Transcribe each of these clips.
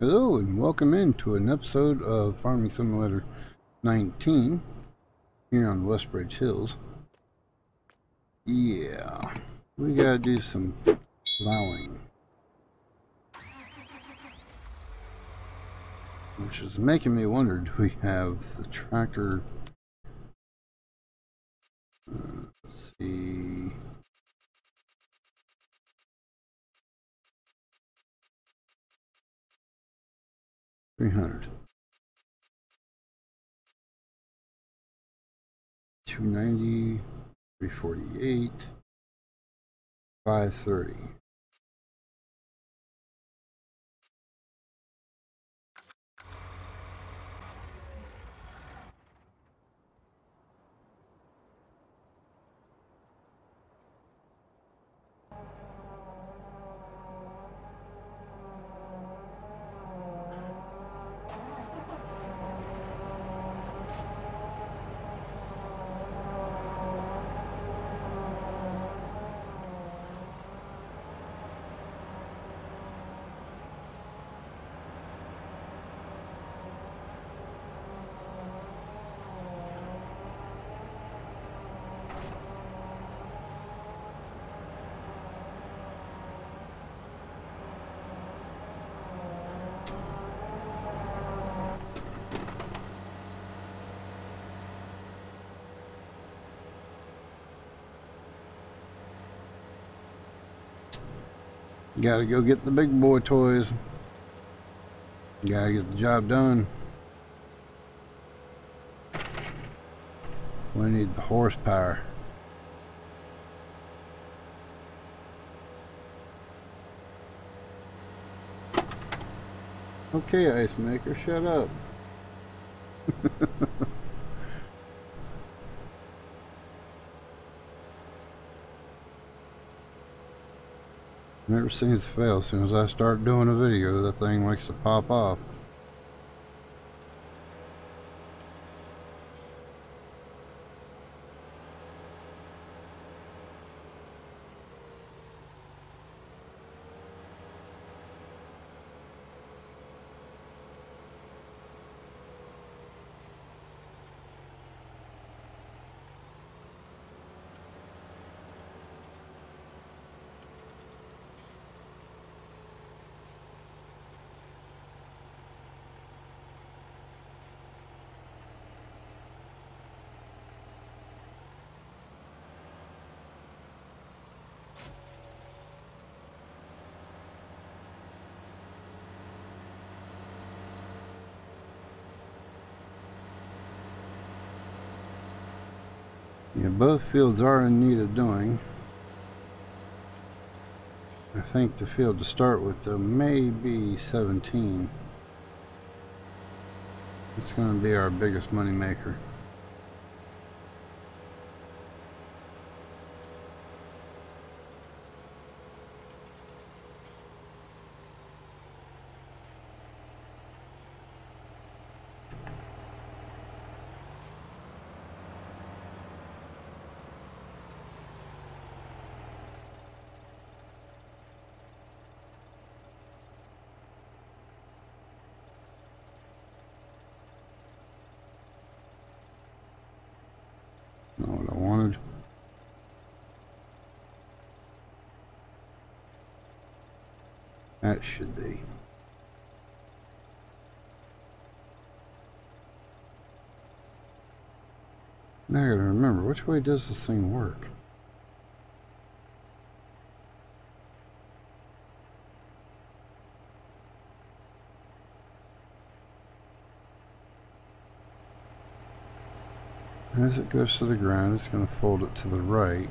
Hello and welcome into an episode of Farming Simulator 19 here on Westbridge Hills. Yeah, we gotta do some plowing, which is making me wonder, do we have the tractor? Let's see. $300. $290, $348, $530. Gotta go get the big boy toys. Gotta get the job done. We need the horsepower. Okay, ice maker, shut up. Never seems to fail. As soon as I start doing a video, the thing likes to pop off. Yeah, both fields are in need of doing. I think the field to start with though may be 17. It's going to be our biggest money maker. Not what I wanted. That should be. Now I gotta remember, which way does this thing work? As it goes to the ground, it's going to fold it to the right.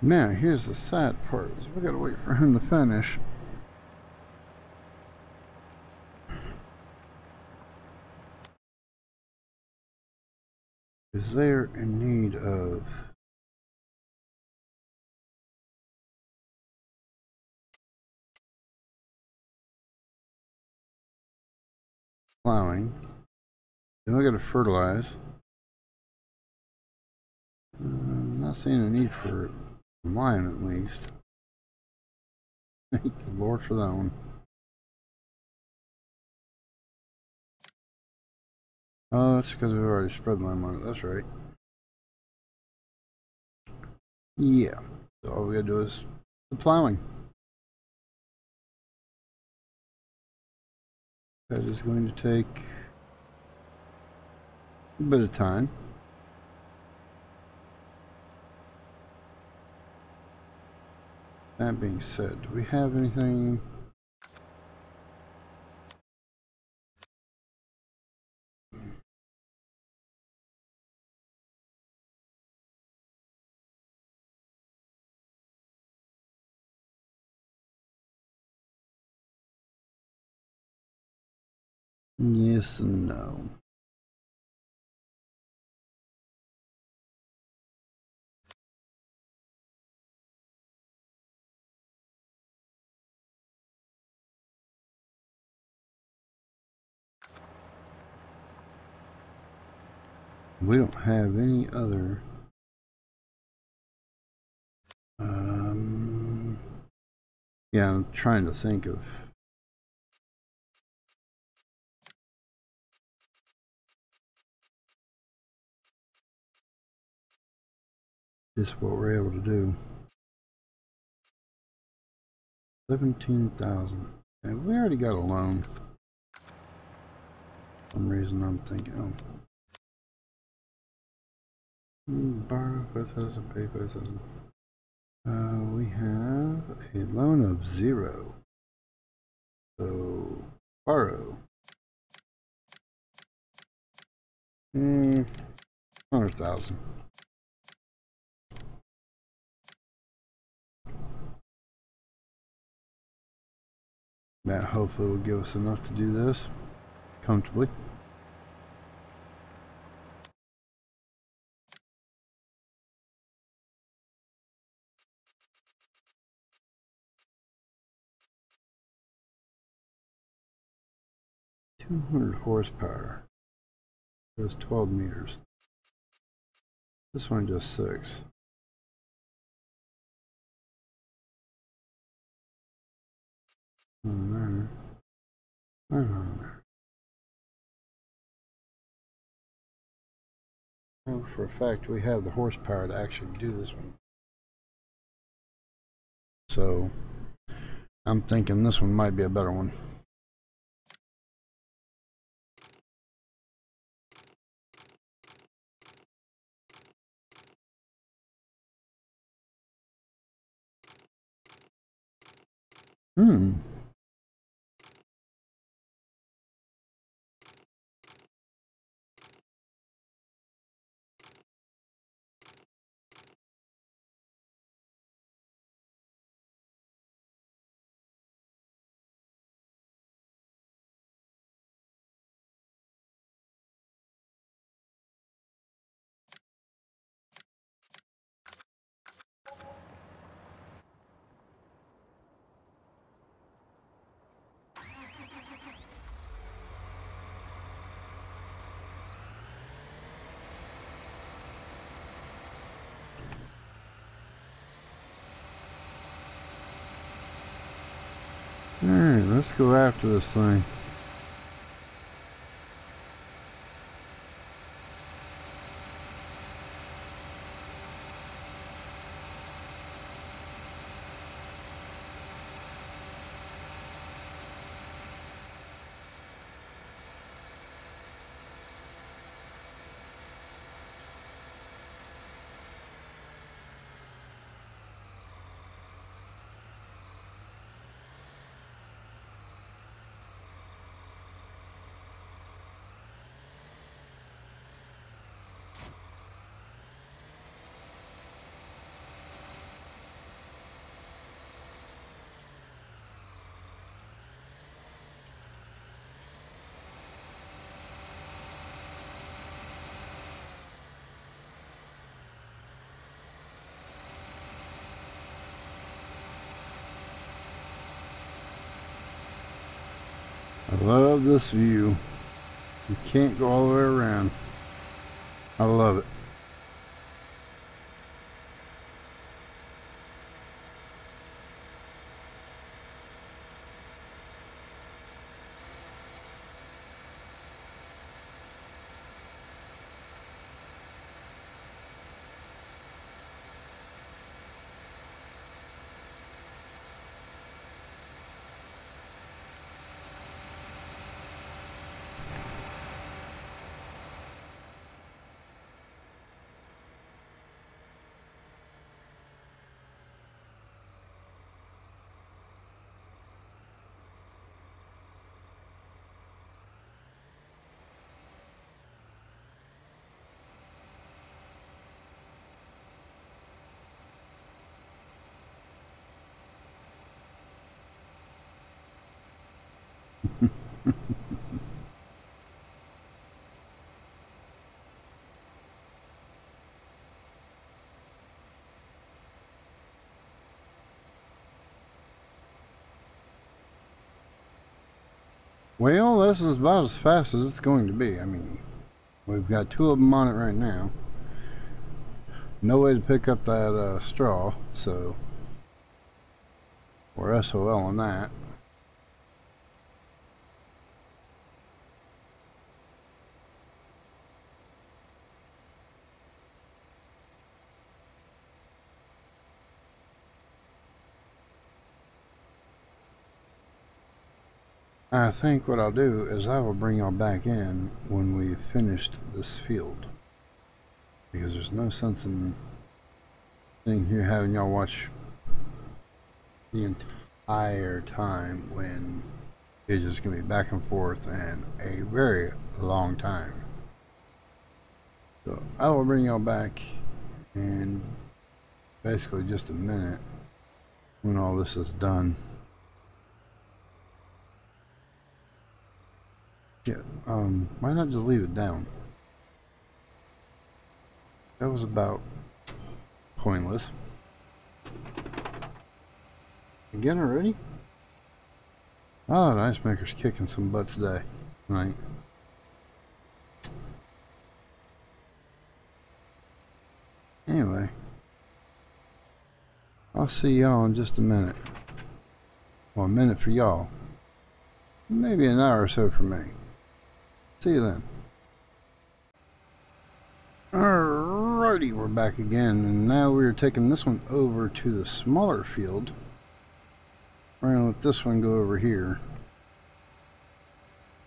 Now, here's the sad part, is we gotta wait for him to finish. Is there in need of... plowing? Then we gotta fertilize. I'm not seeing a need for it. Mine, at least. Thank the Lord for that one. Oh, that's because we've already spread my money. That's right. Yeah. So all we gotta do is the plowing. That is going to take a bit of time. That being said, do we have anything? Yes and no. We don't have any other yeah, I'm trying to think of just what we're able to do. 17,000. And we already got a loan. For some reason I'm thinking borrow 5,000, pay 5,000. We have a loan of 0. So borrow 100,000. That hopefully will give us enough to do this comfortably. horsepower. Does 12 meters. This one does 6. And for a fact, we have the horsepower to actually do this one. So, I'm thinking this one might be a better one. Alright, let's go after this thing. I love this view. You can't go all the way around. I love it. Well, this is about as fast as it's going to be. I mean, we've got two of them on it right now. No way to pick up that straw, so we're SOL on that. I think what I'll do is I will bring y'all back in when we've finished this field, because there's no sense in sitting here having y'all watch the entire time when it's just going to be back and forth and a very long time. So I will bring y'all back in basically just a minute when all this is done. Yeah, why not just leave it down? That was about pointless. Again already? Oh, that ice maker's kicking some butt today. Right. Anyway. I'll see y'all in just a minute. Well, a minute for y'all. Maybe an hour or so for me. See you then. Alrighty, we're back again, and now we're taking this one over to the smaller field. We're gonna let this one go over here.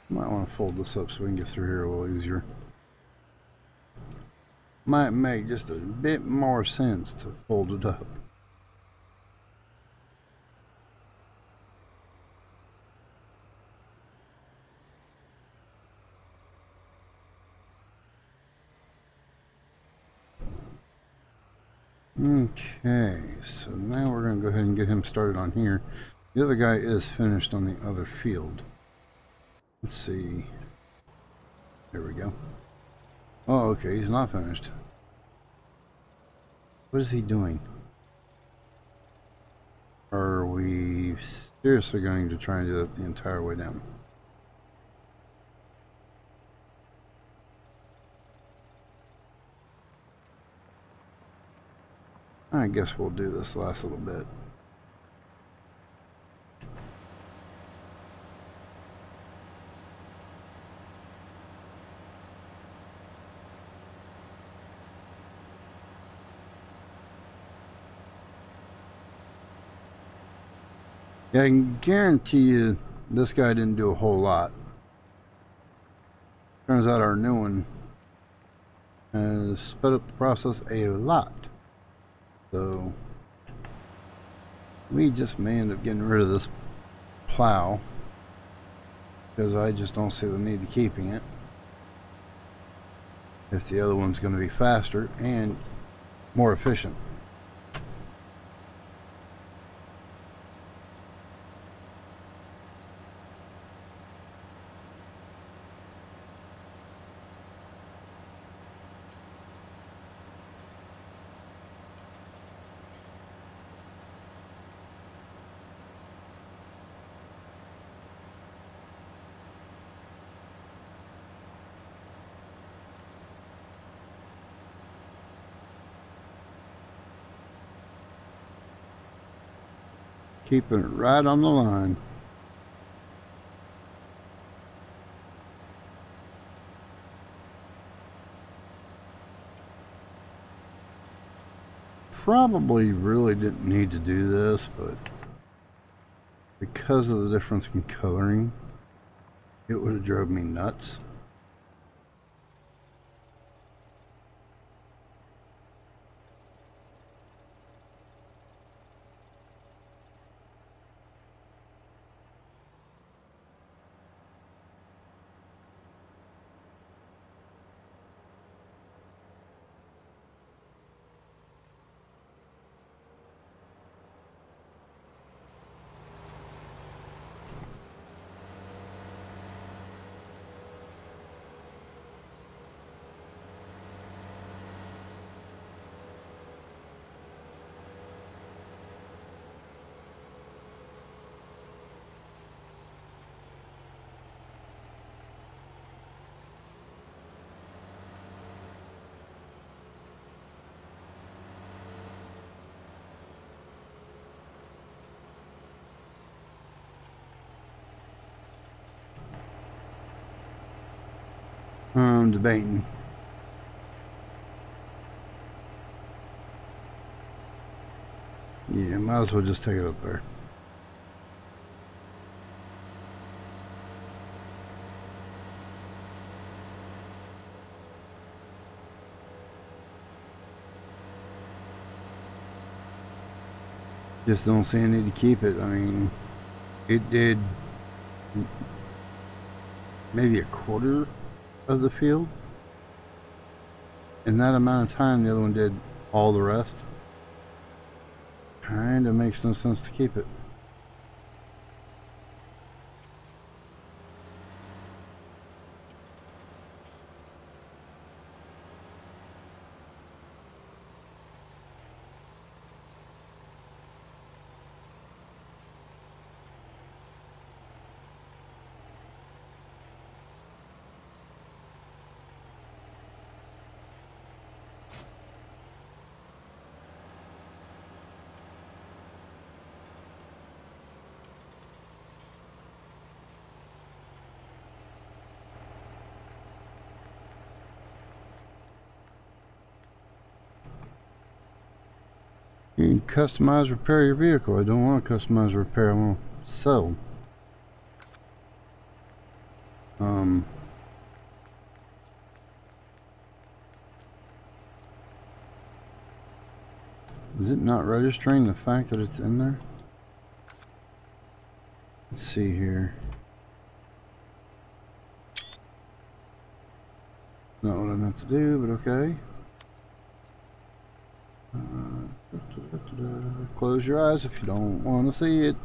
Might want to fold this up so we can get through here a little easier. Might make just a bit more sense to fold it up. Okay, so now we're going to go ahead and get him started on here. The other guy is finished on the other field. Let's see. There we go. Oh, okay, he's not finished. What is he doing? Are we seriously going to try and do that the entire way down? I guess we'll do this last little bit. Yeah, I can guarantee you this guy didn't do a whole lot. Turns out our new one has sped up the process a lot. So we just may end up getting rid of this plow, because I just don't see the need to keeping it if the other one's going to be faster and more efficient. Keeping it right on the line. Probably really didn't need to do this, but because of the difference in coloring, it would have drove me nuts. I'm debating. Yeah, might as well just take it up there. Just don't see any need to keep it. I mean, it did maybe a quarter of the field. In that amount of time, the other one did all the rest. Kinda makes no sense to keep it. You can customize, repair your vehicle. I don't want to customize, repair. I want to sell. Is it not registering the fact that it's in there? Let's see here. Not what I meant to do, but okay. Close your eyes if you don't want to see it.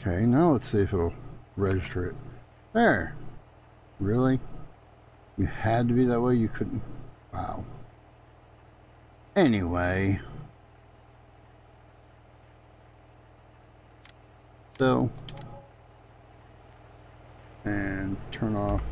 Okay, now let's see if it'll register it. There. Really? You had to be that way? You couldn't? Wow. Anyway. So, and turn off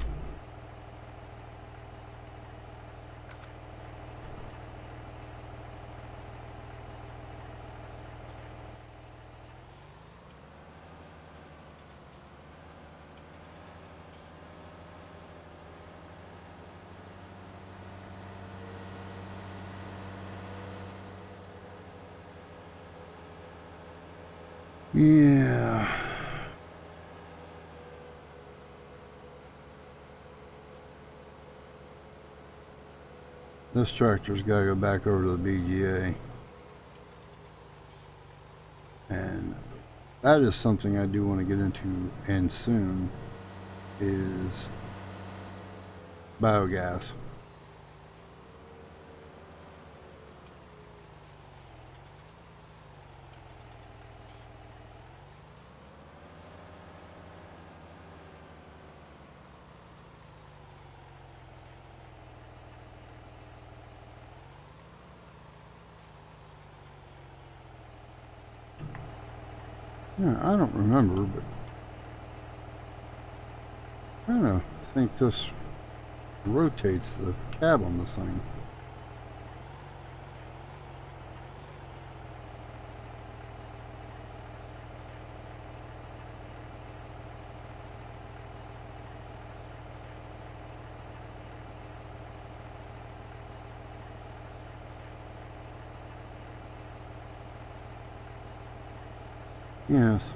this tractor's got to go back over to the BGA, and that is something I do want to get into, and soon, is biogas. Yeah, I don't remember, but I don't know. I think this rotates the cab on this thing. Yes,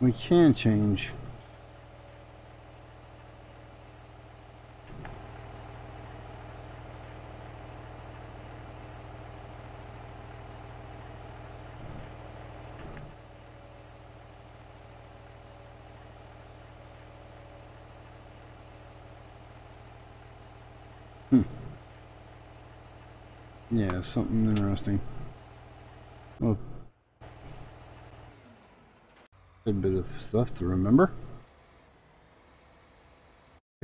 we can change. Yeah, something interesting. Well, a bit of stuff to remember.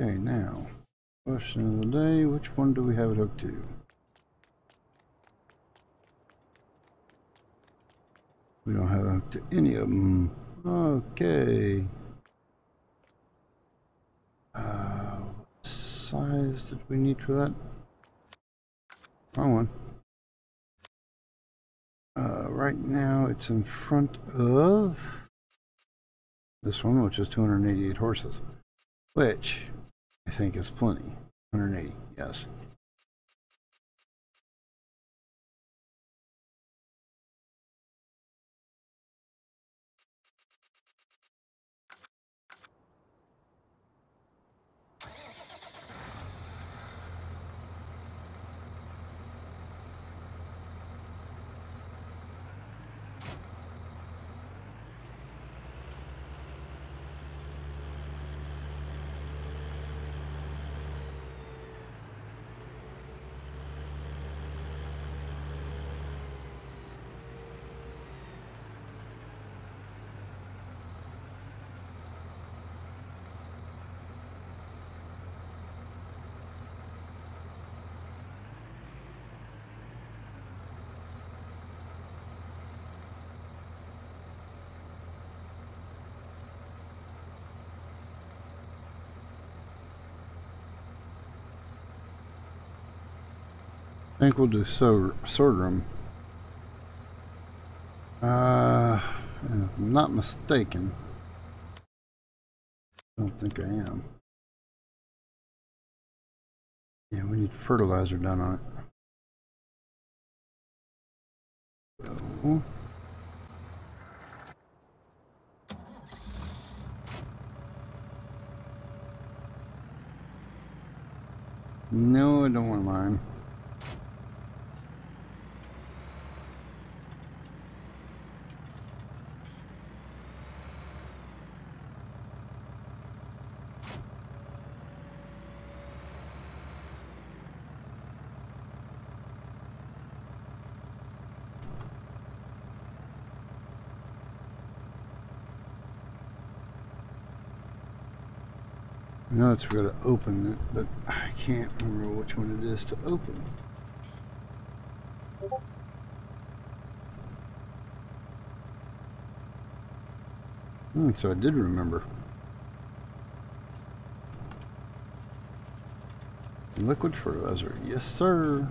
Okay, now, question of the day, which one do we have it hooked to? We don't have it hooked to any of them. Okay. What size did we need for that? Wrong one. Right now it's in front of this one, which is 288 horses, which I think is plenty. 180, yes. I think we'll do sword room. If I'm not mistaken. I don't think I am. Yeah, we need fertilizer done on it. So. No, I don't want mine. I know it's going to open it, but I can't remember which one it is to open. So I did remember. Liquid fertilizer, yes sir.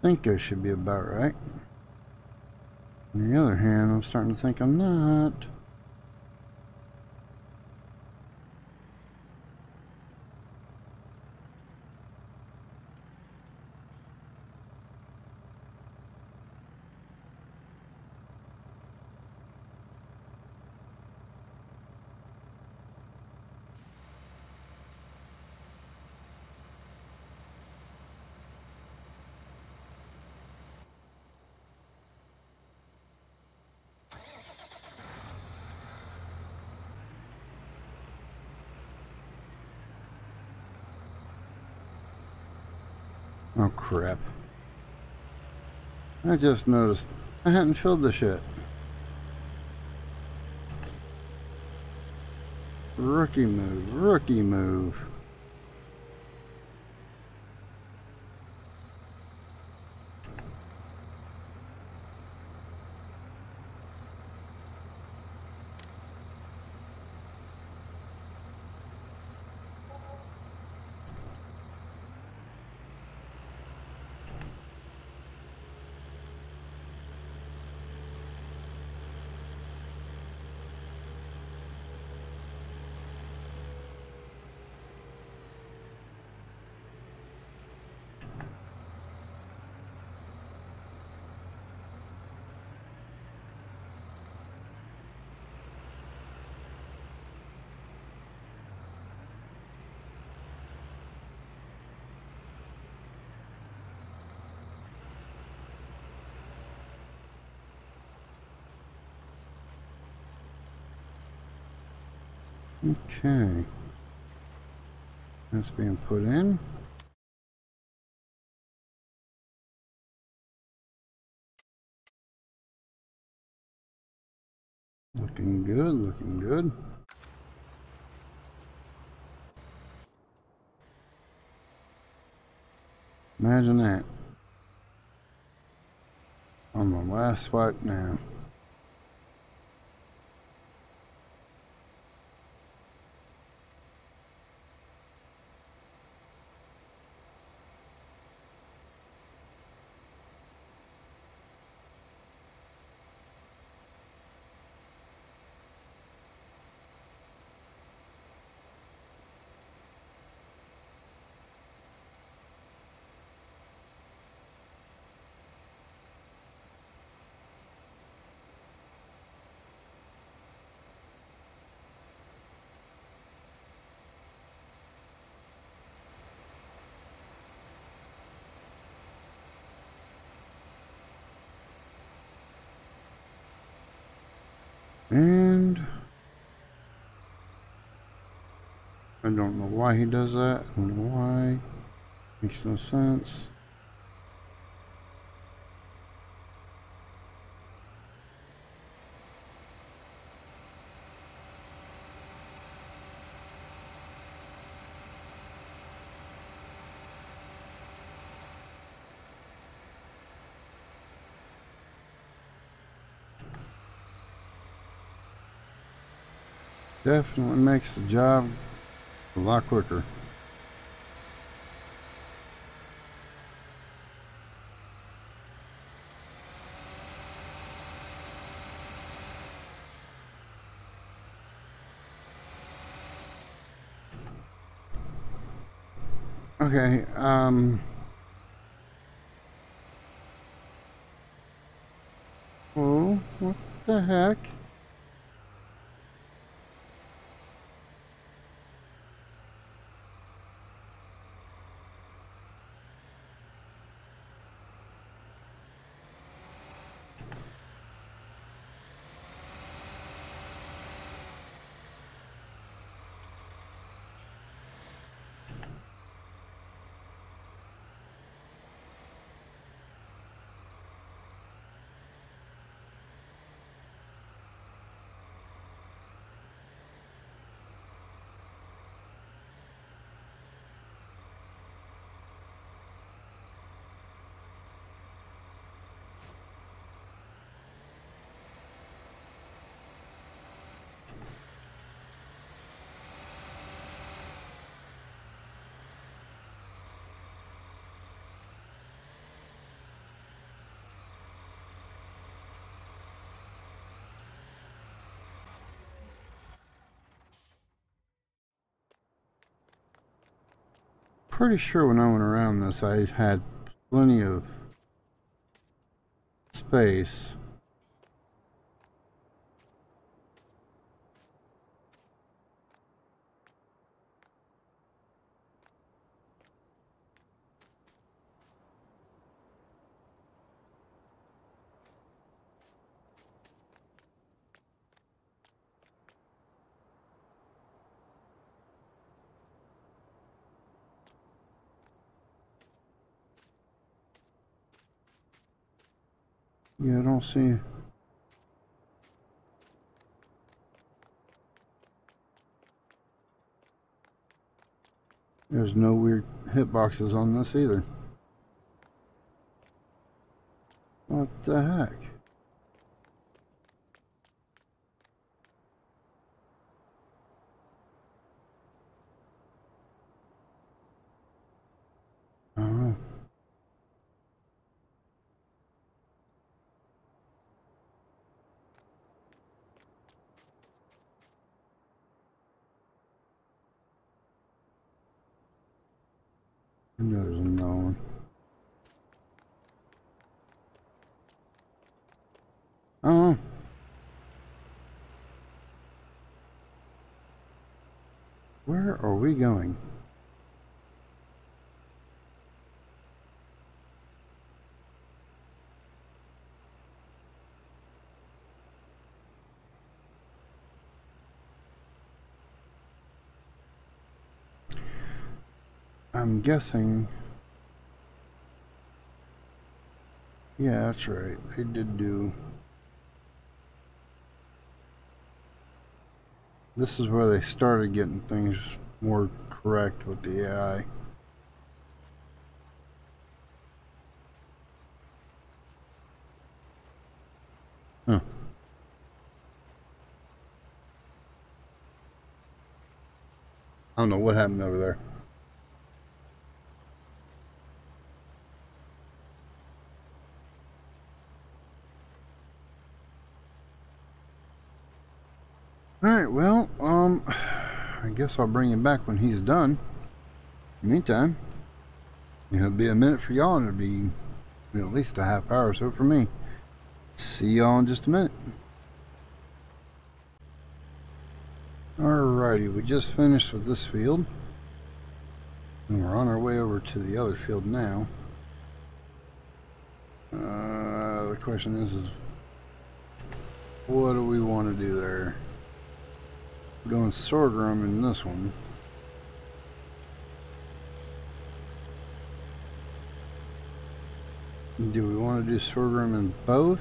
I think I should be about right. On the other hand, I'm starting to think I'm not. Oh crap. I just noticed I hadn't filled the shit. Rookie move, rookie move. Okay, that's being put in. Looking good, looking good. Imagine that. On the last spot now. And I don't know why he does that. I don't know why. Makes no sense. Definitely makes the job a lot quicker. Okay, oh, what the heck? Pretty sure when I went around this, I had plenty of space. Yeah, I don't see. There's no weird hitboxes on this either. What the heck? I know there's another one. Oh. Where are we going? I'm guessing, yeah, that's right, they did do, this is where they started getting things more correct with the AI. Huh. I don't know what happened over there. Alright, well, I guess I'll bring him back when he's done. In the meantime, it'll be a minute for y'all, and it'll be at least a half hour or so for me. See y'all in just a minute. Alrighty, we just finished with this field, and we're on our way over to the other field now. The question is what do we want to do there? We're doing sword room in this one. Do we want to do sword room in both?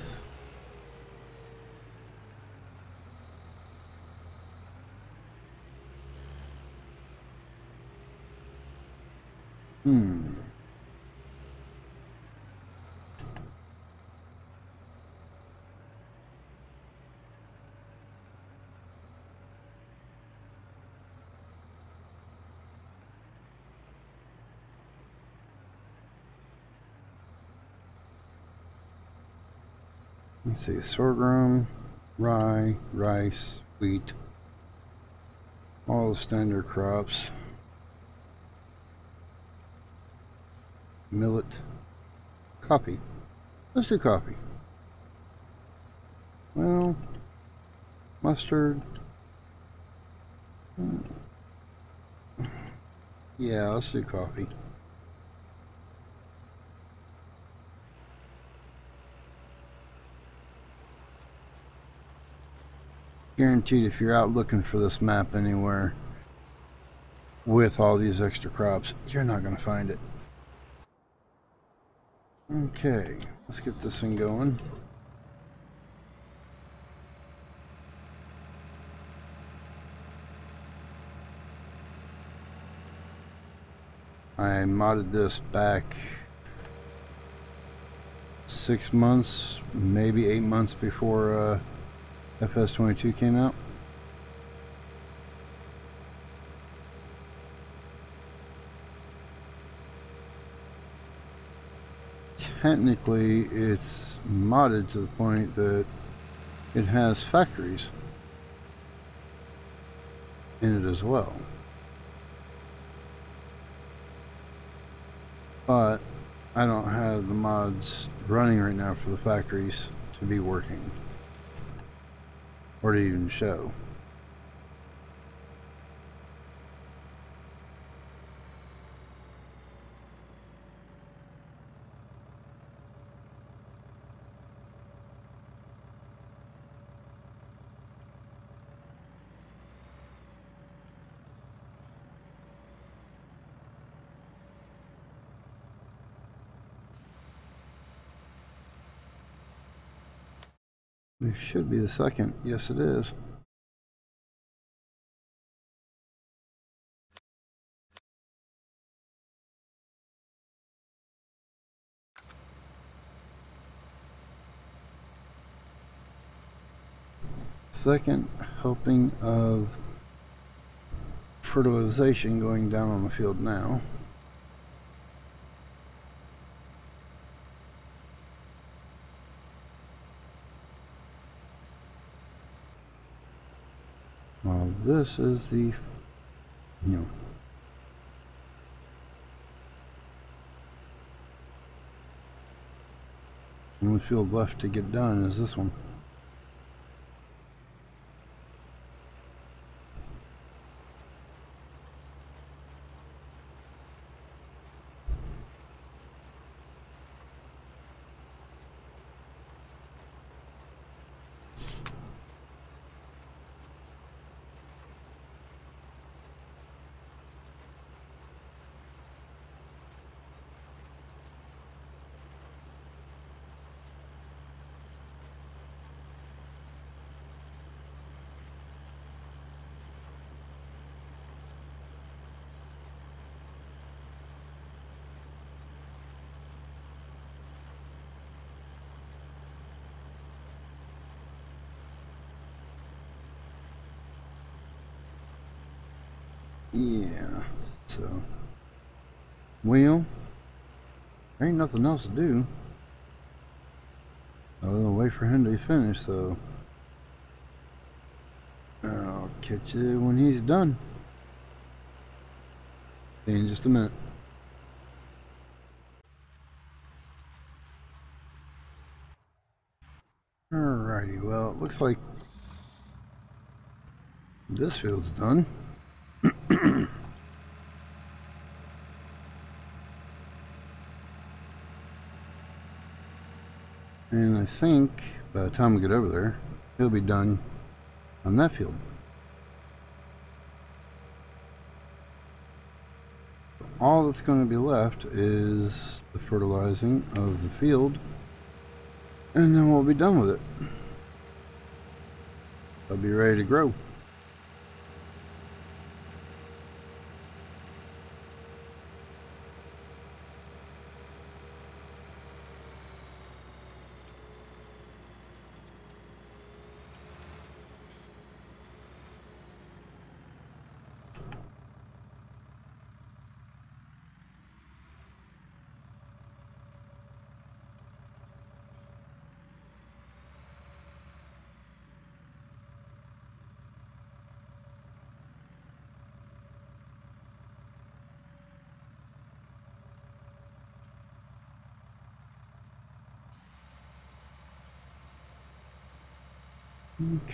Let's see, sorghum, rye, rice, wheat, all the standard crops, millet, coffee. Let's do coffee. Well, mustard. Yeah, let's do coffee. Guaranteed, if you're out looking for this map anywhere with all these extra crops, you're not going to find it. Okay, let's get this thing going. I modded this back 6 months, maybe 8 months before FS22 came out. Technically, it's modded to the point that it has factories in it as well. But I don't have the mods running right now for the factories to be working. Or to even show. It should be the second. Yes, it is. Second helping of fertilization going down on the field now. Well, this is the no. The only field left to get done is this one. Yeah, so, well, there ain't nothing else to do other than wait for him to finish, so I'll catch you when he's done in just a minute. Alrighty, well, it looks like this field's done. And I think by the time we get over there, he'll be done on that field. All that's going to be left is the fertilizing of the field, and then we'll be done with it. They'll be ready to grow.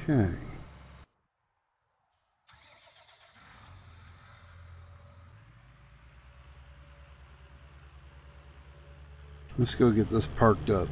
Okay. Let's go get this parked up.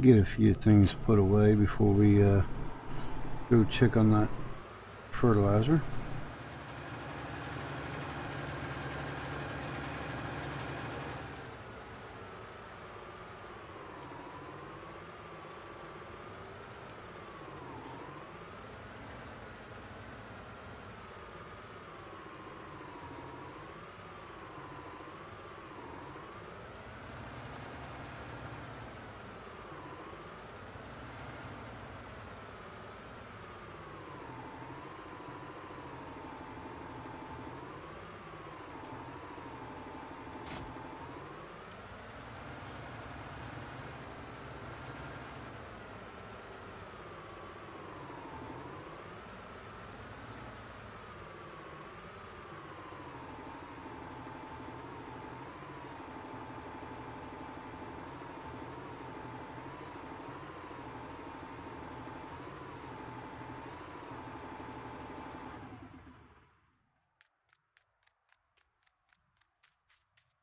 get a few things put away before we go check on that fertilizer.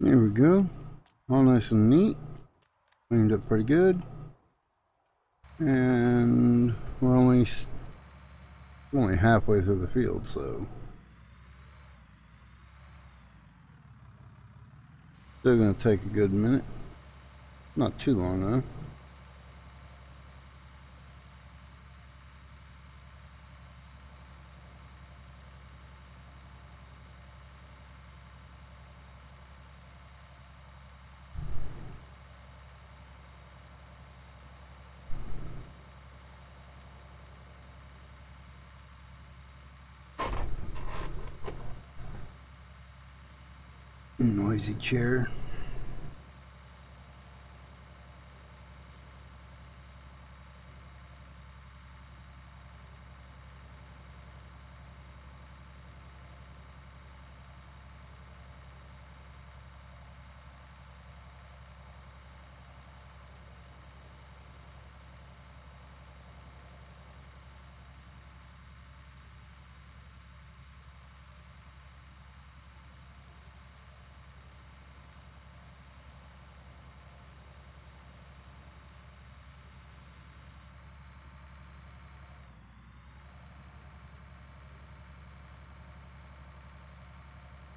There we go, all nice and neat, cleaned up pretty good, and we're only halfway through the field, so still gonna take a good minute, not too long though. Noisy chair.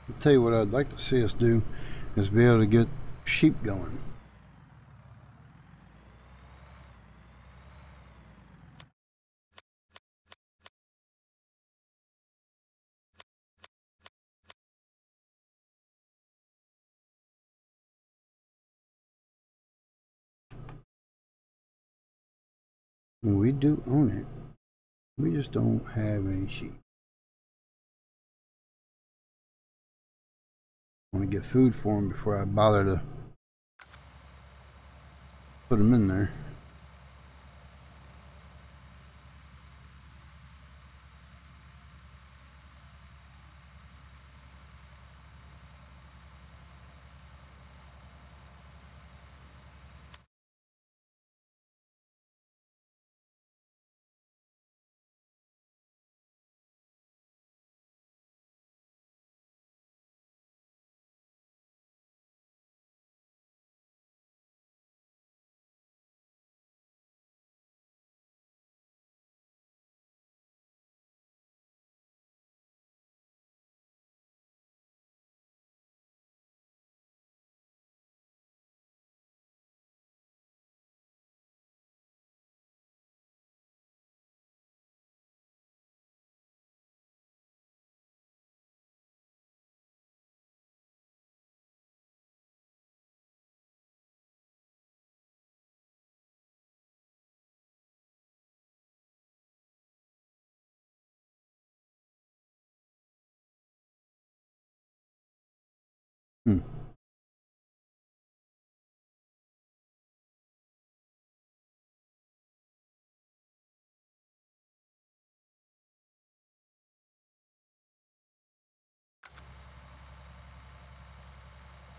I'll tell you what I'd like to see us do is be able to get sheep going. We do own it. We just don't have any sheep. I want to get food for them before I bother to put them in there.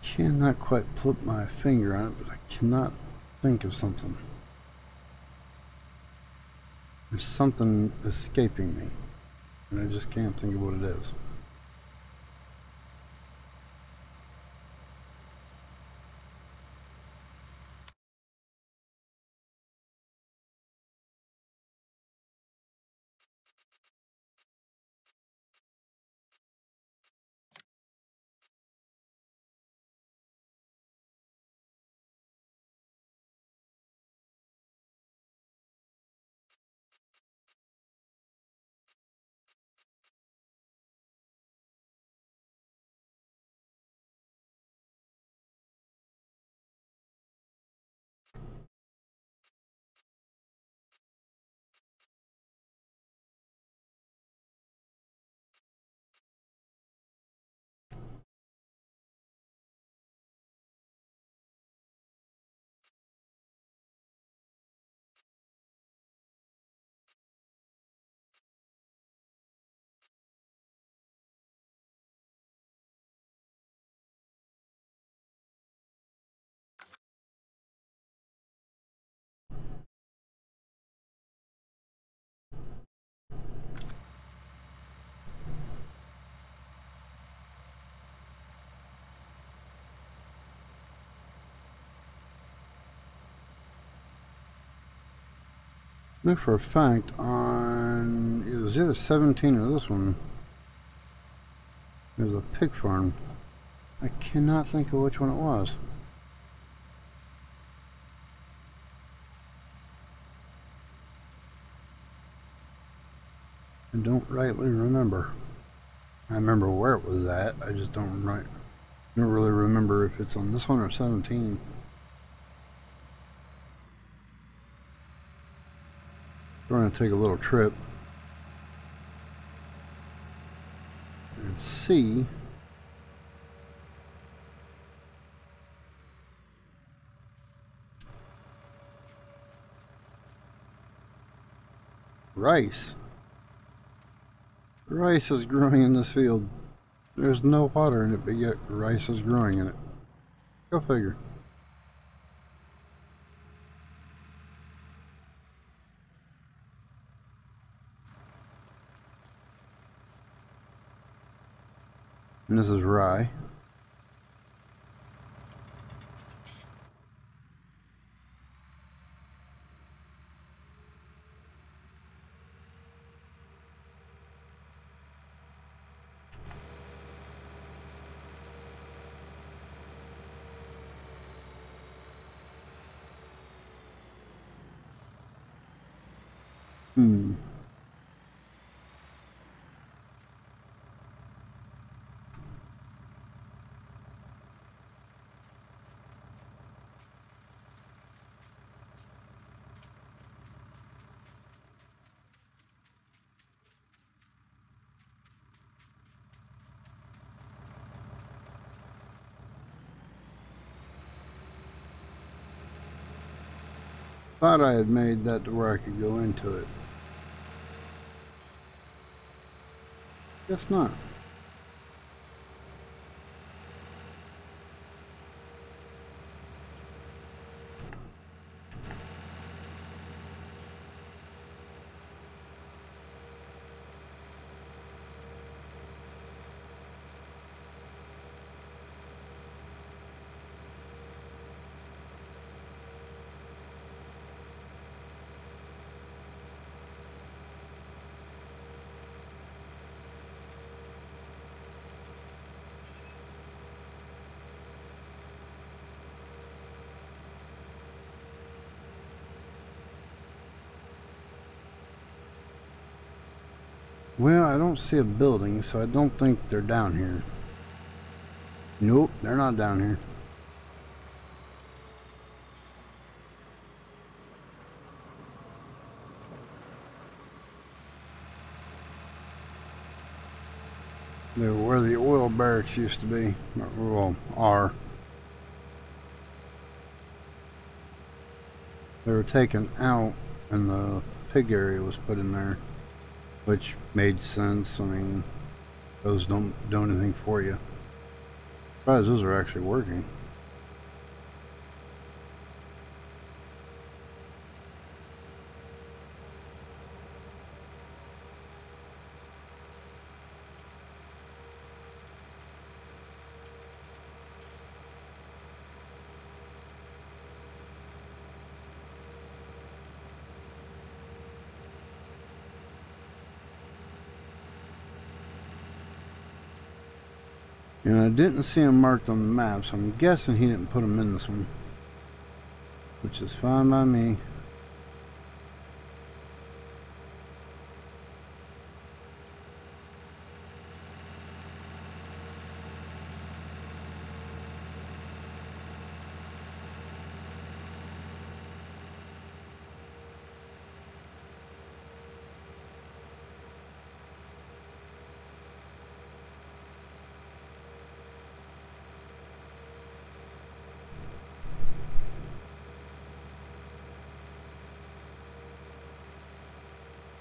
Cannot quite put my finger on it, but I cannot think of something. There's something escaping me, and I just can't think of what it is. I know for a fact on it was either 17 or this one, there's a pig farm. I cannot think of which one it was. I don't rightly remember. I remember where it was at. I just don't really remember if it's on this one or 17. We're going to take a little trip and see rice. Rice is growing in this field. There's no water in it, but yet rice is growing in it. Go figure. And this is rye. Thought I had made that to where I could go into it. Guess not. Well, I don't see a building, so I don't think they're down here. Nope, they're not down here. They're where the oil barracks used to be, well, are. They were taken out and the pig area was put in there. Which made sense. I mean, those don't do anything for you. Surprised those are actually working. And I didn't see him marked on the map, so I'm guessing he didn't put him in this one, which is fine by me.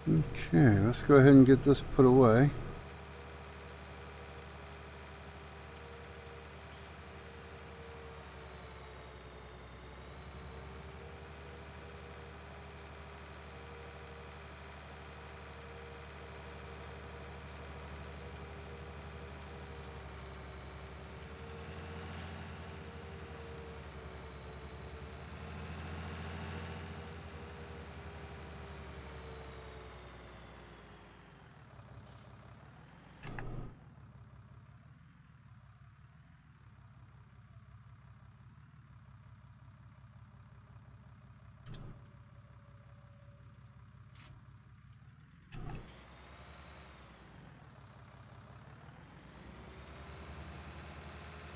Okay, let's go ahead and get this put away.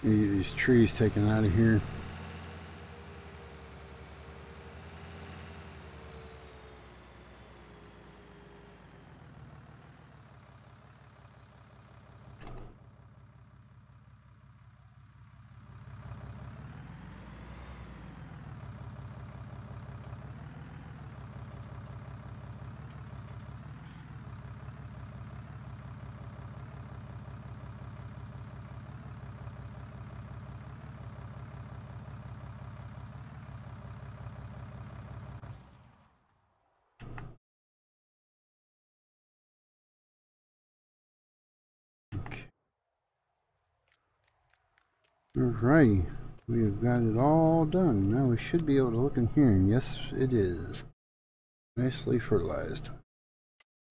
Need to get these trees taken out of here. Alrighty, we have got it all done. Now we should be able to look in here, and yes, it is. Nicely fertilized.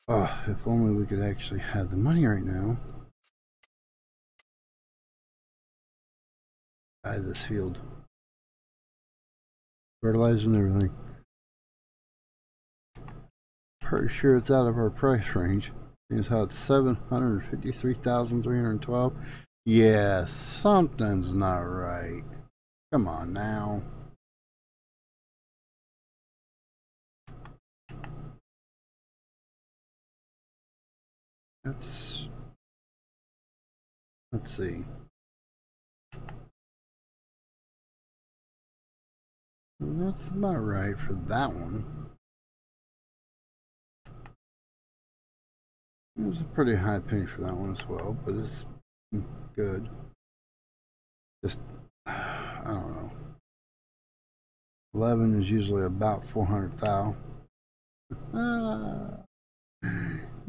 Ah, if only we could actually have the money right now. Buy this field. Fertilized and everything. Pretty sure it's out of our price range. It's how it's $753,312. Yeah, something's not right. Come on now. Let's see. That's about right for that one. It was a pretty high penny for that one as well, but it's good. Just, I don't know. 11 is usually about 400,000.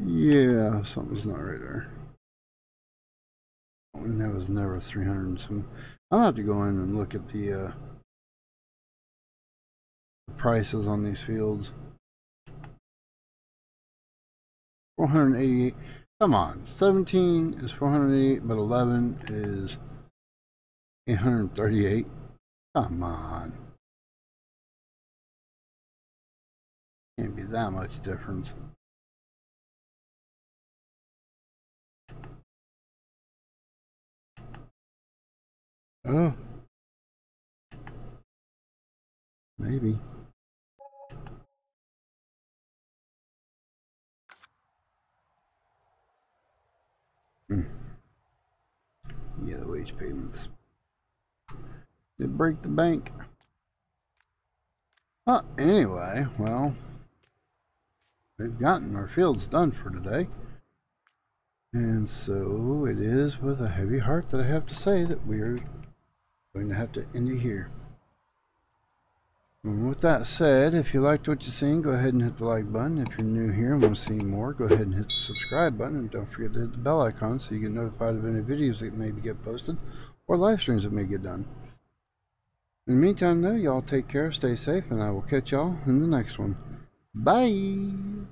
Yeah, something's not right there. And that was never 300 and some. I'll have to go in and look at the prices on these fields. 488. Come on, 17 is 488, but 11 is 838. Come on. Can't be that much difference. Oh. Maybe. Yeah, the wage payments did break the bank. Anyway, well, we've gotten our fields done for today, and so it is with a heavy heart that I have to say that we are going to have to end it here. And with that said, if you liked what you're seeing, go ahead and hit the like button. If you're new here and want to see more, go ahead and hit the subscribe button. And don't forget to hit the bell icon so you get notified of any videos that maybe get posted or live streams that may get done. In the meantime, though, y'all take care, stay safe, and I will catch y'all in the next one. Bye!